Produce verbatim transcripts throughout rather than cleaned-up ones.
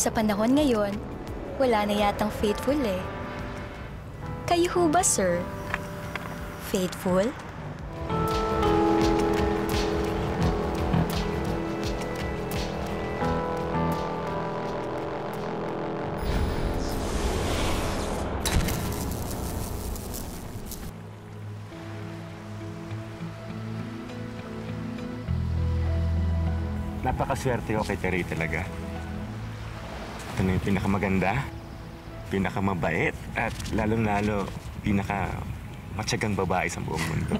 Sa panahon ngayon, wala na yatang faithful eh. Kayo ho ba, sir? Faithful? Napakaswerte ko kay Terry talaga. Ito na yung pinakamaganda, pinakamabait, at lalong-lalo pinakamatyagang babae sa buong mundo.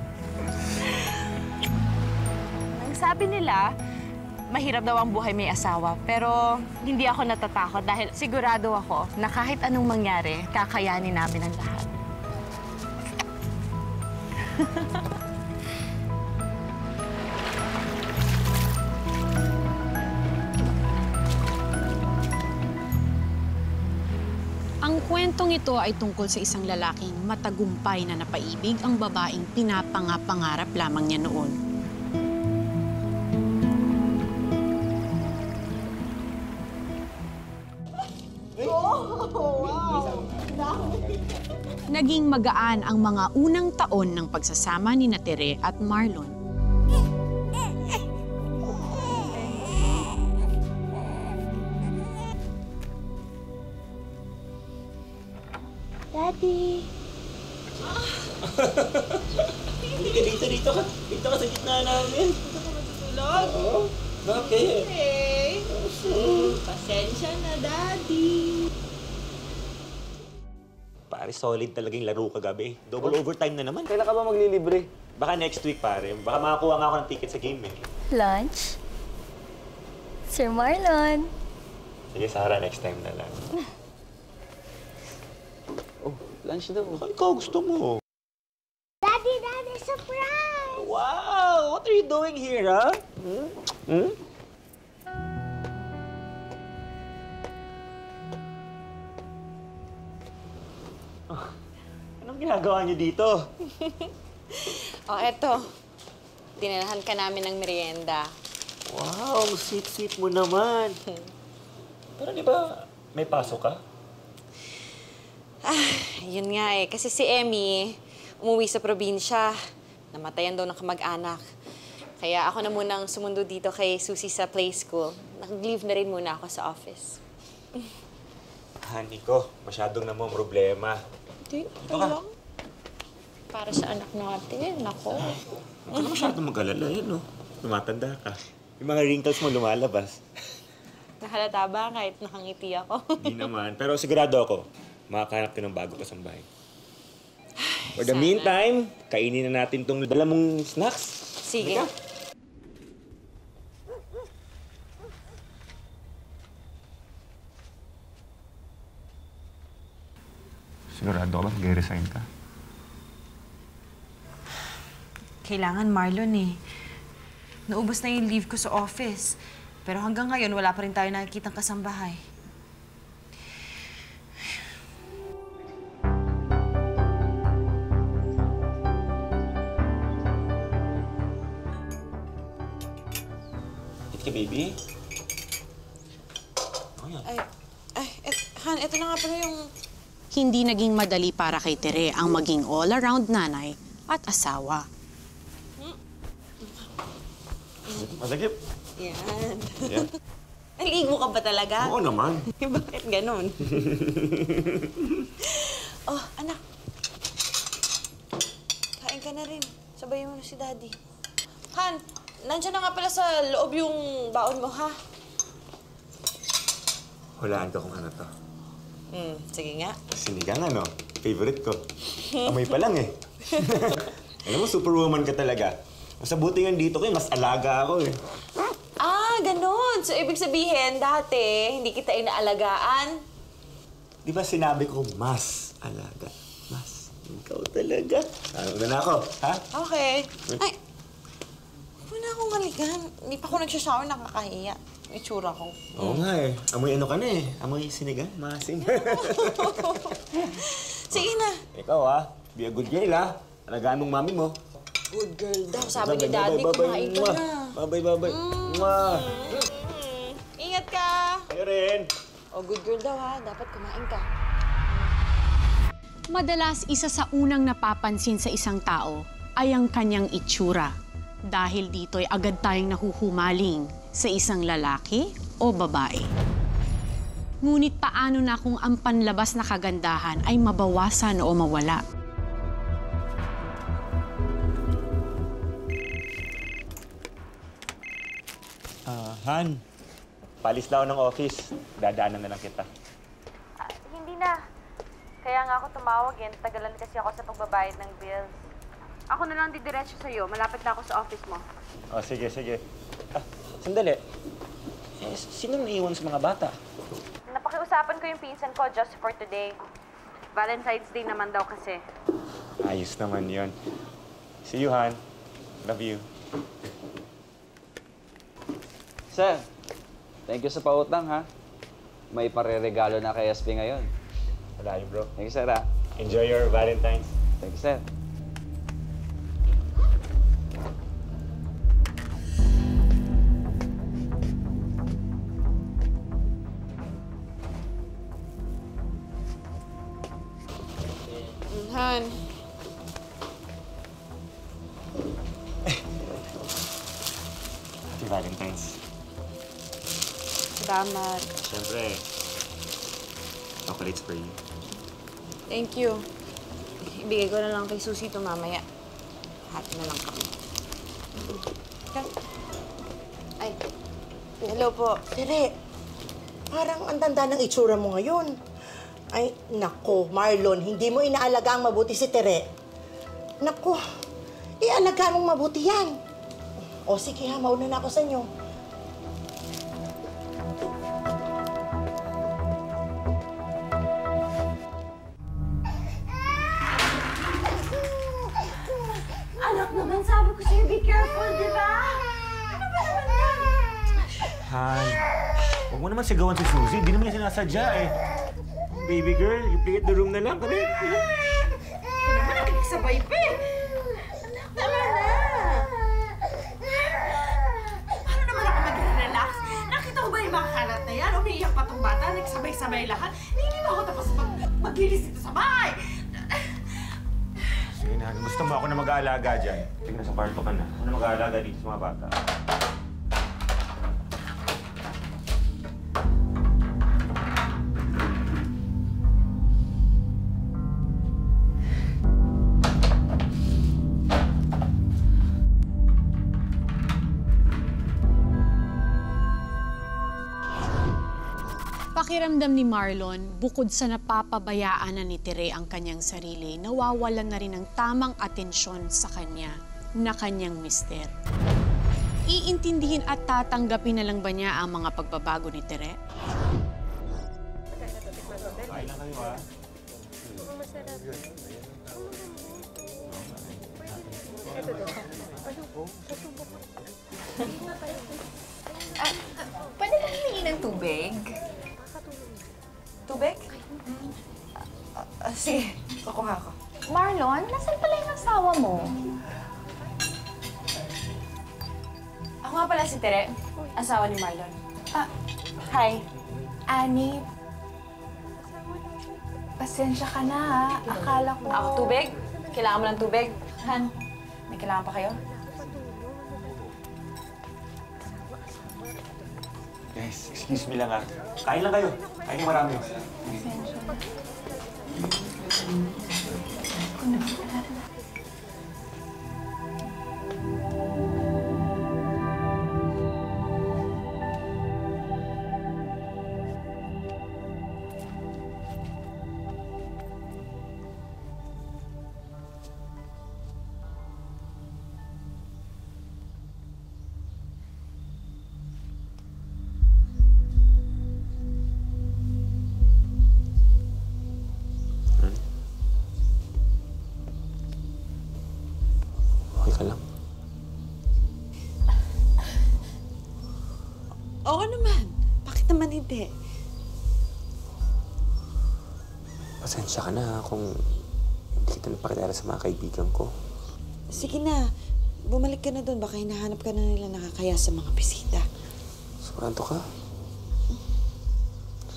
Ang sabi nila, mahirap daw ang buhay may asawa. Pero hindi ako natatakot dahil sigurado ako na kahit anong mangyari, kakayanin namin ang lahat. Kwentong ito ay tungkol sa isang lalaking matagumpay na napaibig ang babaeng pinapangapangarap lamang niya noon. Oh, wow. Naging magaan ang mga unang taon ng pagsasama ni Tere at Marlon. Daddy! Dito, dito, dito ka. Dito ka sa gitna namin. Dito ka matutulog. Oo. Okay. Okay. Pasensya na, Daddy. Pare, solid talagang laro kagabi. Double overtime na naman. Kailan ka ba maglilibre? Baka next week, pare. Baka makakuha nga ako ng ticket sa game eh. Lunch? Sir Marlon. Sige, Sarah, next time na lang. Oh, lunch daw. Ikaw, gusto mo. Daddy, Daddy, surprise! Wow! What are you doing here, huh? Hmm? Hmm? Oh, anong ginagawa niyo dito? Oh, eto. Dinalahan ka namin ng merienda. Wow! Sweet-sweet mo naman. Pero di ba may pasok ka? Ah, yun nga eh. Kasi si Emmy, umuwi sa probinsya. Namatayan daw ng kamag-anak. Kaya ako na munang sumundo dito kay Susie sa play school. Nag-leave na rin muna ako sa office. Honey ko, masyadong namang problema. Hindi, ito lang. Para sa anak natin, nako. Huwag ka masyadong mag-alala yun, oh. Tumatanda ka. Yung mga wrinkles mo lumalabas. Nakalata ba kahit nakangiti ako? Hindi naman, pero sigurado ako. Makahanap ka ng bago kasambahay. For the meantime, kainin na natin itong dala mong snacks. Sige. Sigurado ka ba mag-resign ka? Kailangan, Marlon eh. Naubos na yung leave ko sa office. Pero hanggang ngayon, wala pa rin tayo nakikitang kasambahay. Baby? Ano yan? Ay, ay, et, Han, ito na nga pala yung... Hindi naging madali para kay Tere ang maging all-around nanay at asawa. Hmm. Masagip. Yan. Yan. Naligo ka ba talaga? Oo naman. Bakit ganun? Oh, anak. Kain ka na rin. Sabayin mo na si Daddy. Han! Nandiyan na nga pala sa loob yung baon mo, ha? Hulaan ka kung ano to. Hmm, sige nga. Sinigang ano? Favorite ko. Amoy pa lang eh. Alam mo, superwoman ka talaga. Mas mabuti nga dito kayo, mas alaga ako eh. Ah, ganun. So, ibig sabihin, dati, hindi kita inaalagaan. Di ba sinabi ko, mas alaga. Mas. Ikaw talaga. Ano na ako, ha? Okay. Ay! Kung maligan, hindi pa ako nagsashower, nakakahiya. Itsura ko. Oo nga eh. Amoy ano ka na eh. Amoy sinigang, masin. Sige na. Ikaw ah, be a good girl ah. Alagaan mong mami mo. Good girl daw. Sabi ni Daddy, kumain ka na. Babay, babay. Ingat ka. Kayo rin. O good girl daw ha, dapat kumain ka. Madalas isa sa unang napapansin sa isang tao ay ang kanyang itsura. Dahil dito ay agad tayong nahuhumaling sa isang lalaki o babae. Ngunit paano na kung ang panlabas na kagandahan ay mabawasan o mawala? Ah, uh, Han. Palis na ako ng office. Dadaanan na lang kita. Uh, hindi na. Kaya nga ako tumawag yan. Tagalan kasi ako sa pagbabayad ng bills. Ako na lang didiretso sa'yo. Malapit na ako sa office mo. Oh, sige, sige. Ah, sandali. Eh, sinong naiwan sa mga bata? Napakiusapan ko yung pinsan ko just for today. Valentine's Day naman daw kasi. Ayos naman yun. See you, Han. Love you. Sir. Thank you sa pautang, ha? May pareregalo na kay S P ngayon. Salamat, bro. Thank you, sir, ha? Enjoy your Valentine's. Thank you, sir. Han. Happy Valentine's. Salamat. Siyempre. Chocolates for you. Thank you. Ibigay ko na lang kay Susie ito mamaya. Hati na lang kami. Ay. Hello po. Tere, parang ang tanda ng itsura mo ngayon. Ay, nako, Marlon, hindi mo inaalagaan mabuti si Tere. Nako, ialagaan mong mabuti yan. O sige ha, mauna na ako sa inyo. Sigawan si Susie, di naman niya sinasadya eh. Baby girl, ipigit the room na lang kami. Hindi naman nakikigsabay pa eh. Anak naman na. Paano naman ako mag-relax? Nakita ko ba yung mga kalat na yan? Umiiyak pa tong bata, nagsabay-sabay lahat. Hindi ba ako tapos mag-lilis dito sa bahay? Sige na, gusto mo ako na mag-aalaga dyan. Tingnan sa parto ka na. Ako na mag-aalaga dito sa mga bata. Pakiramdam ni Marlon, bukod sa napapabayaan na ni Tere ang kanyang sarili, nawawalan na rin ng tamang atensyon sa kanya na kanyang mister. Iintindihin at tatanggapin na lang ba niya ang mga pagbabago ni Tere? Ah, pwede ka hingin ng tubig? Tubig? Uh, uh, sige, kukuha ako. Marlon, nasan pala yung asawa mo? Ako nga pala si Tere, asawa ni Marlon. Ah, hi. Annie, pasensya ka na ha. Akala ko... Ako tubig? Kailangan mo ng tubig? Han, may kailangan pa kayo? Guys, excuse me lang ha. Kain lang kayo. Kain marami. Pasensya. Oo naman. Bakit naman hindi? Pasensya ka na kung hindi kita napakilala sa mga kaibigan ko. Sige na. Bumalik ka na doon. Baka hinahanap ka na nila nakakaya sa mga bisita. Suranto ka?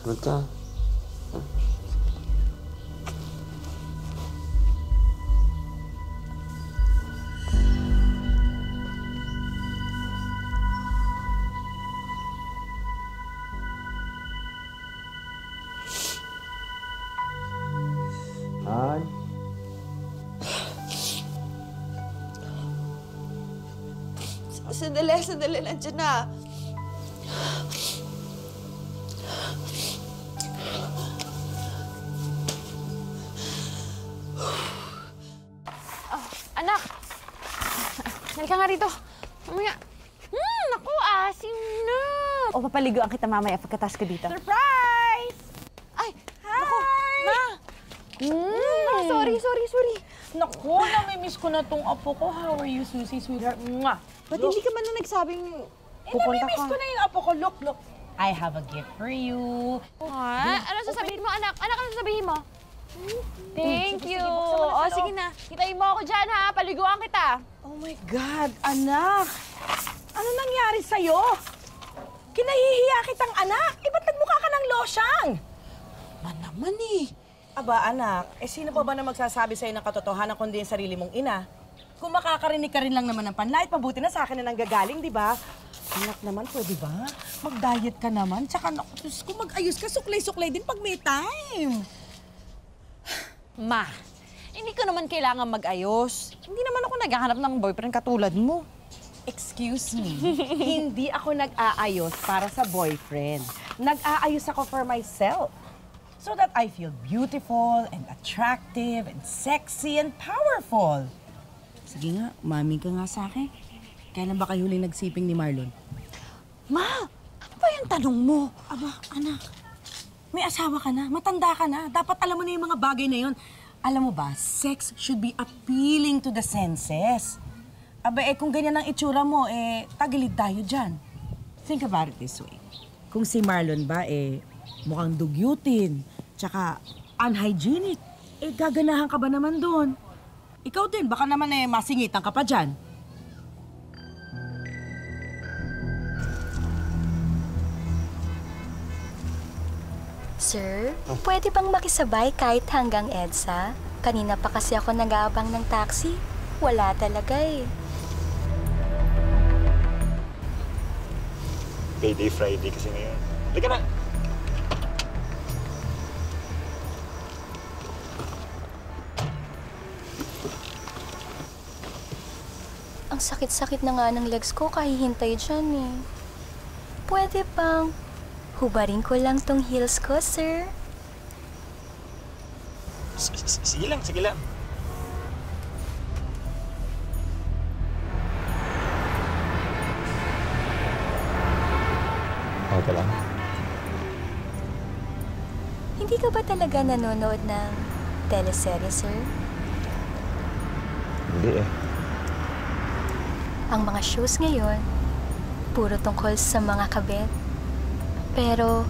Sunod ka. Sandali, sandali. Nandiyan na. Oh, anak! Halika nga rito. Mamaya. Hmm, naku, asim na. O, papaligoan kita mamaya pagkatas ka dito. Surprise! Ay, hi! Naku, ma! Mm. Ma, sorry, sorry, sorry. Naku, namimiss ko na tong apo ko. How are you, Susie, sweetheart? Mwah! Ba't hindi ka man na nagsabing pupunta ka? Eh, ko na yung apo ko. Look, look. I have a gift for you. Ha? Ano sasabihin mo, anak? Anak, ano sasabihin mo? Thank you. O, sige na. Kitayin mo ako dyan, ha? Paliguan kita. Oh my God, anak. Ano nangyari sa'yo? Kinahihiya kitang anak. Eh, ba't nagmukha ka ng losyang? Man naman eh. Aba, anak. Eh, sino pa ba na magsasabi sa'yo ng katotohanan kundi yung sarili mong ina? Kung makakarinig ka rin lang naman ng panlait, mabuti na sa akin na nanggagaling, di ba? Anak naman, pwede ba? Mag-diet ka naman, tsaka nakutus ko, mag-ayos ka, suklay-suklay din pag may time. Ma, hindi ko naman kailangan mag-ayos. Hindi naman ako naghahanap ng boyfriend katulad mo. Excuse me, hindi ako nag-aayos para sa boyfriend. Nag-aayos ako for myself. So that I feel beautiful and attractive and sexy and powerful. Sige nga, umaming ka nga sa akin. Kailan ba kayo huling nagsiping ni Marlon? Ma! Ano ba yung tanong mo? Aba, anak. May asawa ka na, matanda ka na. Dapat alam mo na yung mga bagay na yun. Alam mo ba, sex should be appealing to the senses. Aba, eh kung ganyan ang itsura mo, eh, tagilid tayo dyan. Think about it this way. Kung si Marlon ba, eh, mukhang dugyutin, tsaka unhygienic, eh, gaganahan ka ba naman doon? Ikaw din, baka naman eh, masingitan ka pa dyan. Sir, oh, pwede bang makisabay kahit hanggang EDSA? Kanina pa kasi ako nag-aabang ng taxi. Wala talaga eh. Payday Friday kasi ngayon. Halika na! Ang sakit-sakit na nga ng legs ko, kahihintay dyan eh. Pwede bang hubarin ko lang tong heels ko, sir? Sige lang, sige lang. Okay lang. Hindi ka ba talaga nanonood ng teleserye, sir? Hindi eh. Ang mga shows ngayon, puro tungkol sa mga kabet. Pero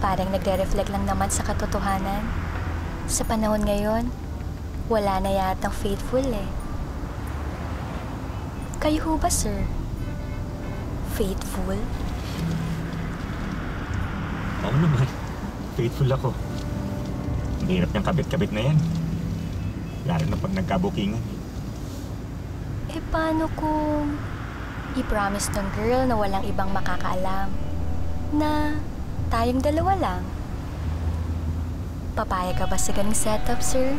parang nagre-reflect lang naman sa katotohanan. Sa panahon ngayon, wala na yatang faithful eh. Kayo ho ba, sir? Faithful? Oo naman. Faithful ako. Ang hirap ng kabit-kabit na yan. Lalo na pag nagkabukingan. Eh, paano kung i-promise ng girl na walang ibang makakaalam na tayong dalawa lang? Papaya ka ba sa ganung setup, sir?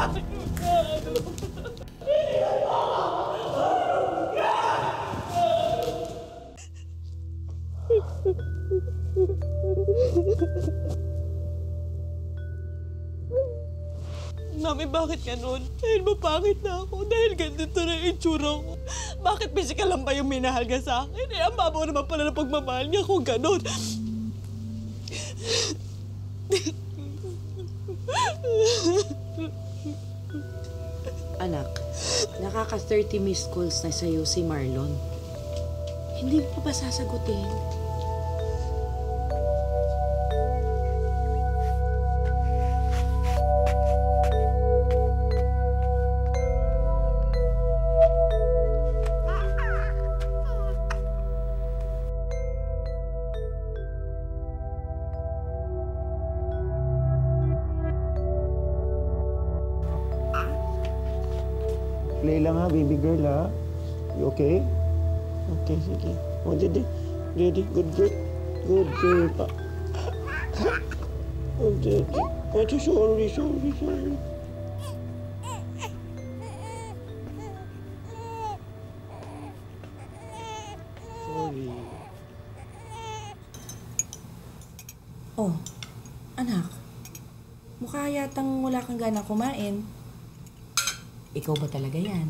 Nami, bakit ganun? Dahil mapangit na ako, dahil ganito na yung itsura ko. Bakit physical lang ba yung minahalaga sa akin? Eh, ang babaw naman pala na pagmamahal niya kung ganun. Anak, nakaka-thirty missed calls na sa'yo si Marlon. Hindi mo pa ba sasagutin? Play lang ha, baby girl ha. You okay? Okay, sige. Oh, dede. Dede, good girl. Good girl pa. Oh, dede. Oh, sorry, sorry, sorry. Sorry. Oh, anak. Mukha yatang wala kang gana kumain. Ikaw ba talaga yan?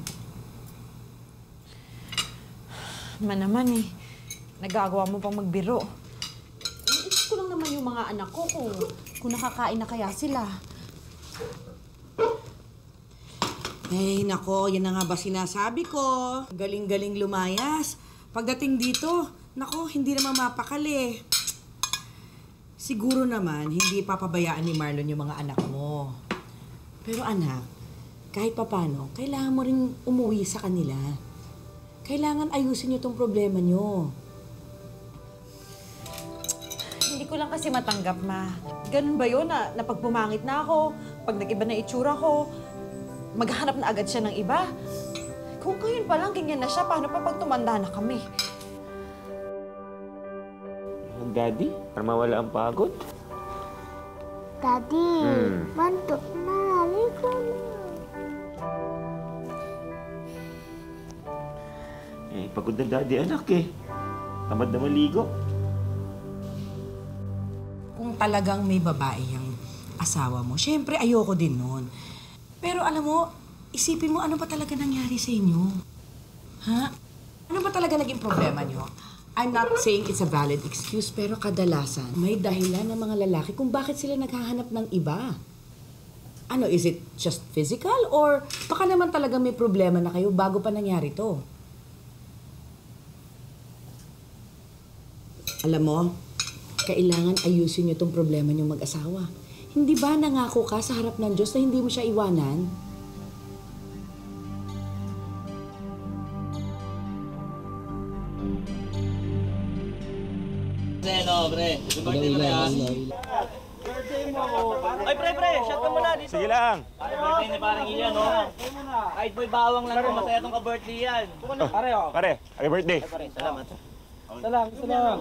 Man naman eh. Nagagawa mo pang magbiro. Iisip ko lang naman yung mga anak ko kung, kung nakakain na kaya sila. Ay, nako. Yan na nga ba sinasabi ko? Galing-galing lumayas. Pagdating dito, nako, hindi naman mapakali. Siguro naman, hindi papabayaan ni Marlon yung mga anak mo. Pero anak, kahit papano, kailangan mo rin umuwi sa kanila. Kailangan ayusin niyo tong problema niyo. Hindi ko lang kasi matanggap, ma. Ganun ba yun na, na pag bumangit na ako, pag nag-iba na itsura ko, maghanap na agad siya ng iba? Kung kayon pa lang, ganyan na siya, paano pa pag tumanda na kami? Daddy, para mawala ang pagod? Daddy, hmm. Mantok na, ligo na. Eh, pagod na daddy, anak eh. Tamad na maligo. Kung talagang may babae ang asawa mo, syempre ayoko din nun. Pero alam mo, isipin mo ano ba talaga nangyari sa inyo? Ha? Ano ba talaga naging problema nyo? I'm not saying it's a valid excuse, pero kadalasan may dahilan ng mga lalaki kung bakit sila naghahanap ng iba. Ano, is it just physical? Or baka naman talaga may problema na kayo bago pa nangyari to? Alam mo, kailangan ayusin niyo itong problema niyong mag-asawa. Hindi ba nangako ka sa harap ng Diyos na hindi mo siya iwanan? Pre, no, pre. Birthday mo na yan. Birthday mo ako. Ay, pre, pre, shot ka muna dito. Sige lang. Ay, birthday ni parang iyan, no? Kahit boy bawang lang ko, masaya itong ka-birthday yan. Pare, oh. Pare, happy birthday. Pare, salamat. Isa lang, isa lang.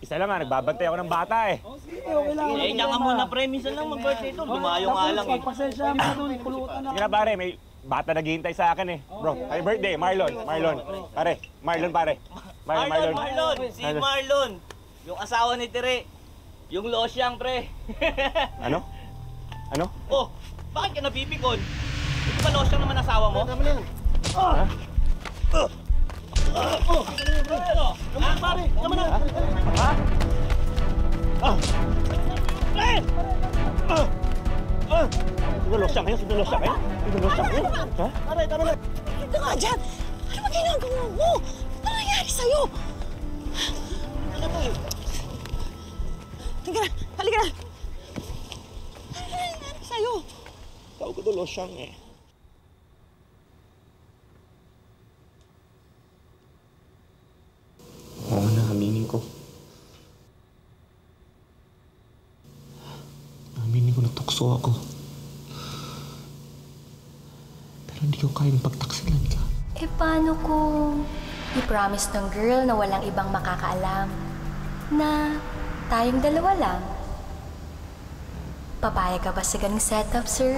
Isa lang nga, nagbabantay ako ng bata eh. Oh, sige, okay lang. Eh, naka muna pre, minsan lang mag-birthday ito. Dumayo nga lang eh. Pagpasensya mo na doon, pulutan na. Sige na pare, may bata naghihintay sa akin eh. Bro, happy birthday, Marlon, Marlon. Pare, Marlon pare. Marlon, Marlon. Marlon, si Marlon. Yung asawa ni Tere. Yung Losyang pre. Ano? Ano? Oh, bakit ka napipikon? Ito ba Losyang naman asawa mo? Ah! Ah! Oh, ano? Naman pare, naman na. Ha? Ah. Pre. Ah. Ah. Tuloy siya, tuloy siya. Tuloy siya. Ha? Pare, tara na. Dito ka diyan. Ano ginagawa mo? Ano nangyari sa'yo? Tingnan, halika na. Ano nangyari sa'yo? Tawag ko tuloy siya eh. Oo na, aminin ko. Aminin ko na tukso ako. Pero hindi ko kayang pagtaksilan ka. Eh, paano kung i-promise ng girl na walang ibang makakaalam na tayong dalawa lang? Papayag ka ba sa ganung setup, sir?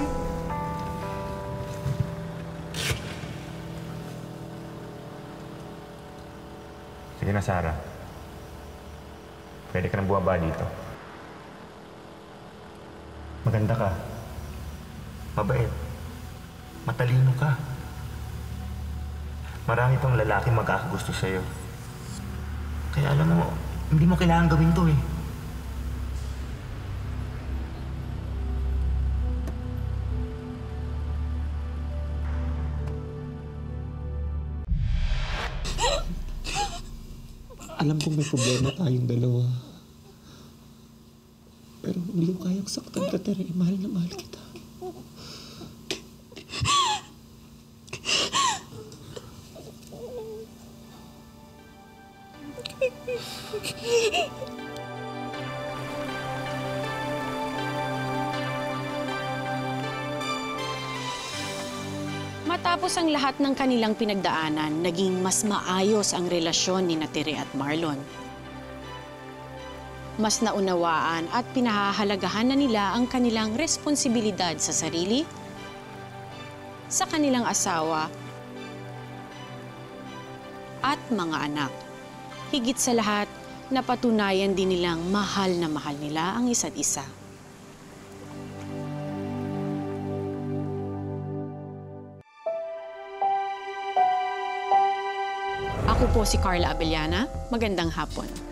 Sina Sara. Pwede ka ng bumaba dito. Maganda ka. Mabait. Matalino ka. Marami pang lalaki magkakagusto sa'yo. Kaya alam mo, hindi mo kailangan gawin to eh. Alam kong may problema tayong dalawa. Pero hindi ko kayang saktan ka, Tere. Mahal na mahal kita. Matapos ang lahat ng kanilang pinagdaanan, naging mas maayos ang relasyon ni Tere at Marlon. Mas naunawaan at pinahahalagahan na nila ang kanilang responsibilidad sa sarili, sa kanilang asawa, at mga anak. Higit sa lahat, napatunayan din nilang mahal na mahal nila ang isa't isa. Ako po si Carla Abellana. Magandang hapon.